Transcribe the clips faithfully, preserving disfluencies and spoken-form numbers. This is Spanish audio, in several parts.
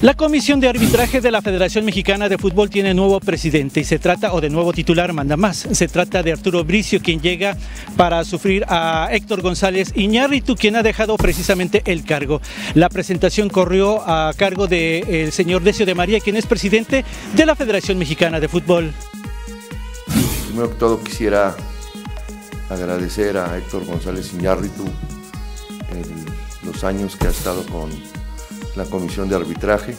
La Comisión de Arbitraje de la Federación Mexicana de Fútbol tiene nuevo presidente y se trata, o de nuevo titular, manda más. Se trata de Arturo Brizio, quien llega para suplir a Héctor González Iñárritu, quien ha dejado precisamente el cargo. La presentación corrió a cargo del señor Decio de María, quien es presidente de la Federación Mexicana de Fútbol. Primero que todo quisiera agradecer a Héctor González Iñárritu en los años que ha estado con la Comisión de Arbitraje, eh,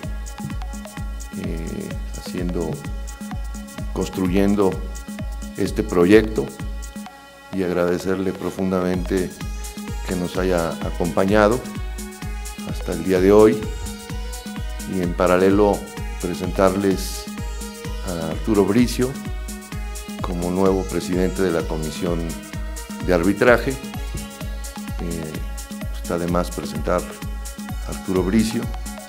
haciendo, construyendo este proyecto, y agradecerle profundamente que nos haya acompañado hasta el día de hoy, y en paralelo presentarles a Arturo Brizio como nuevo presidente de la Comisión de Arbitraje. Eh, está de más presentar Arturo Brizio. Eh,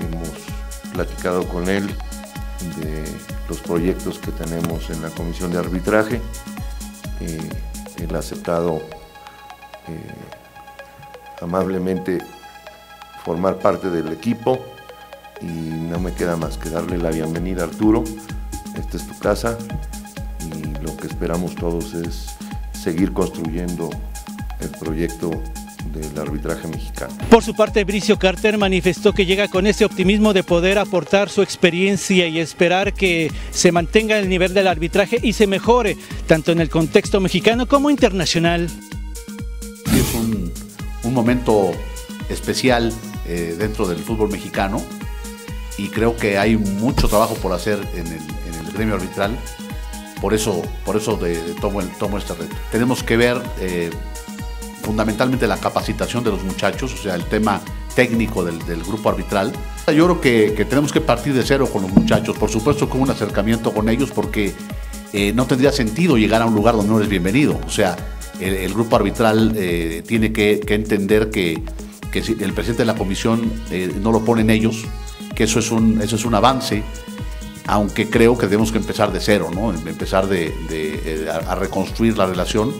hemos platicado con él de los proyectos que tenemos en la Comisión de Arbitraje. Eh, él ha aceptado eh, amablemente formar parte del equipo, y no me queda más que darle la bienvenida a Arturo. Esta es tu casa, y lo que esperamos todos es seguir construyendo el proyecto del arbitraje mexicano. Por su parte, Brizio Carter manifestó que llega con ese optimismo de poder aportar su experiencia y esperar que se mantenga el nivel del arbitraje y se mejore, tanto en el contexto mexicano como internacional. Es un, un momento especial eh, dentro del fútbol mexicano, y creo que hay mucho trabajo por hacer en el, en el gremio arbitral. Por eso, por eso de, de tomo, el, tomo esta red. Tenemos que ver eh, fundamentalmente la capacitación de los muchachos, o sea, el tema técnico del, del grupo arbitral. Yo creo que, que tenemos que partir de cero con los muchachos, por supuesto con un acercamiento con ellos, porque eh, no tendría sentido llegar a un lugar donde no eres bienvenido. O sea, el, el grupo arbitral eh, tiene que, que entender que, que si el presidente de la comisión eh, no lo ponen ellos, que eso es un, eso es un avance, aunque creo que tenemos que empezar de cero, ¿no? Empezar de, de, de, a reconstruir la relación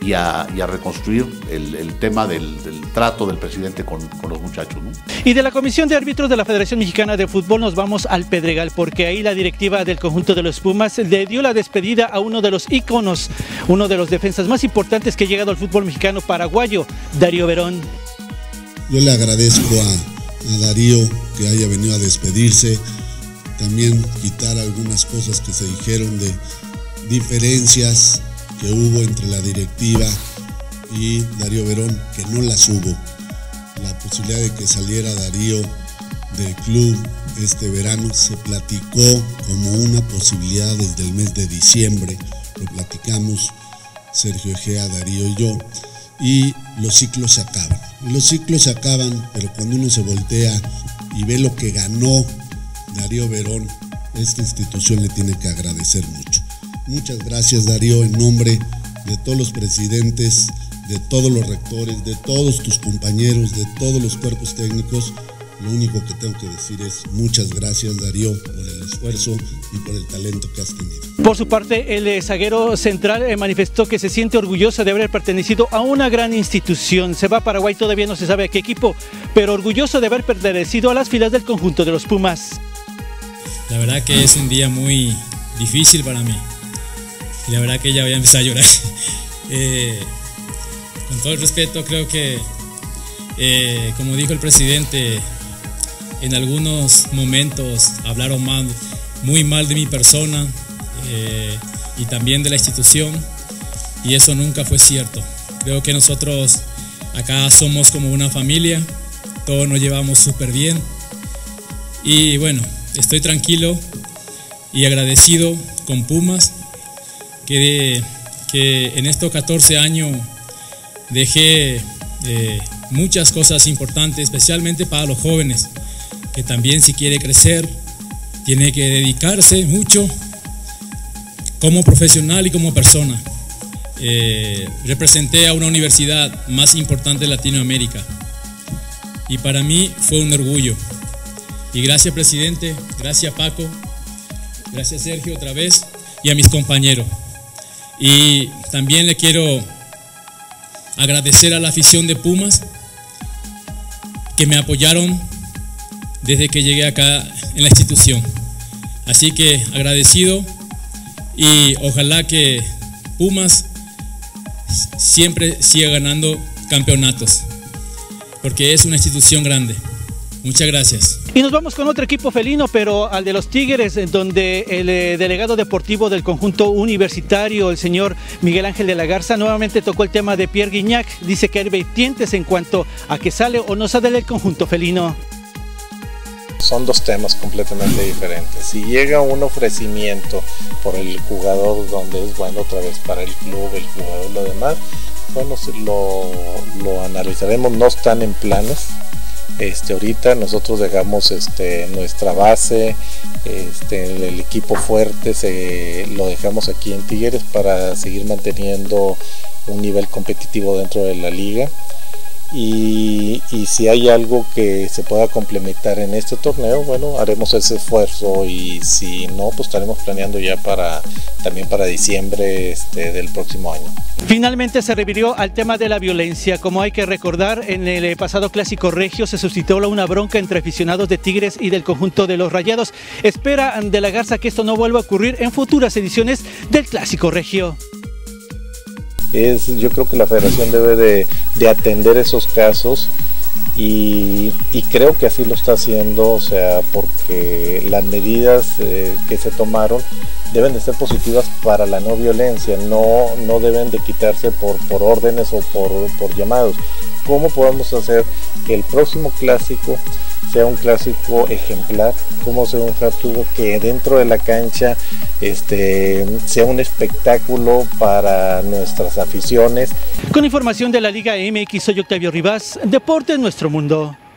y a, y a reconstruir el, el tema del, del trato del presidente con, con los muchachos, ¿no? Y de la Comisión de Árbitros de la Federación Mexicana de Fútbol nos vamos al Pedregal, porque ahí la directiva del conjunto de los Pumas le dio la despedida a uno de los íconos, uno de los defensas más importantes que ha llegado al fútbol mexicano paraguayo, Darío Verón. Yo le agradezco a, a Darío que haya venido a despedirse, también quitar algunas cosas que se dijeron de diferencias que hubo entre la directiva y Darío Verón, que no las hubo. La posibilidad de que saliera Darío del club este verano se platicó como una posibilidad desde el mes de diciembre, lo platicamos Sergio Ejea, Darío y yo, y los ciclos se acaban. Los ciclos se acaban, pero cuando uno se voltea y ve lo que ganó Darío Verón, esta institución le tiene que agradecer mucho. Muchas gracias, Darío, en nombre de todos los presidentes, de todos los rectores, de todos tus compañeros, de todos los cuerpos técnicos. Lo único que tengo que decir es muchas gracias, Darío, por el esfuerzo y por el talento que has tenido. Por su parte, el zaguero central manifestó que se siente orgulloso de haber pertenecido a una gran institución. Se va a Paraguay, todavía no se sabe a qué equipo, pero orgulloso de haber pertenecido a las filas del conjunto de los Pumas. La verdad que es un día muy difícil para mí, y la verdad que ya voy a empezar a llorar. Eh, con todo el respeto, creo que, eh, como dijo el presidente, en algunos momentos hablaron mal, muy mal de mi persona eh, y también de la institución, y eso nunca fue cierto. Creo que nosotros acá somos como una familia, todos nos llevamos súper bien, y bueno, estoy tranquilo y agradecido con Pumas, que, de, que en estos catorce años dejé eh, muchas cosas importantes, especialmente para los jóvenes, que también si quiere crecer tiene que dedicarse mucho como profesional y como persona. Eh, representé a una universidad más importante de Latinoamérica, y para mí fue un orgullo. Y gracias, presidente, gracias, Paco, gracias, Sergio, otra vez, y a mis compañeros. Y también le quiero agradecer a la afición de Pumas, que me apoyaron desde que llegué acá en la institución. Así que agradecido y ojalá que Pumas siempre siga ganando campeonatos, porque es una institución grande. Muchas gracias. Y nos vamos con otro equipo felino, pero al de los Tigres, donde el eh, delegado deportivo del conjunto universitario, el señor Miguel Ángel de la Garza, nuevamente tocó el tema de Pierre Guiñac. Dice que hay vertientes en cuanto a que sale o no sale del conjunto felino. Son dos temas completamente diferentes. Si llega un ofrecimiento por el jugador donde es bueno otra vez para el club, el jugador y lo demás, bueno, lo, lo analizaremos. No están en planes. Este, ahorita nosotros dejamos este, nuestra base, este, el, el equipo fuerte se, lo dejamos aquí en Tigres para seguir manteniendo un nivel competitivo dentro de la liga. Y, y si hay algo que se pueda complementar en este torneo, bueno, haremos ese esfuerzo, y si no, pues estaremos planeando ya para también para diciembre este, del próximo año. Finalmente se refirió al tema de la violencia. Como hay que recordar, en el pasado Clásico Regio se suscitó una bronca entre aficionados de Tigres y del conjunto de los Rayados. Espera de la Garza que esto no vuelva a ocurrir en futuras ediciones del Clásico Regio. Es, yo creo que la federación debe de, de atender esos casos y, y creo que así lo está haciendo, o sea, porque las medidas eh, que se tomaron deben de ser positivas para la no violencia, no, no deben de quitarse por, por órdenes o por, por llamados. ¿Cómo podemos hacer que el próximo clásico sea un clásico ejemplar? ¿Cómo sea un clásico que dentro de la cancha este, sea un espectáculo para nuestras aficiones? Con información de la Liga M X, soy Octavio Rivas, Deportes Nuestro Mundo.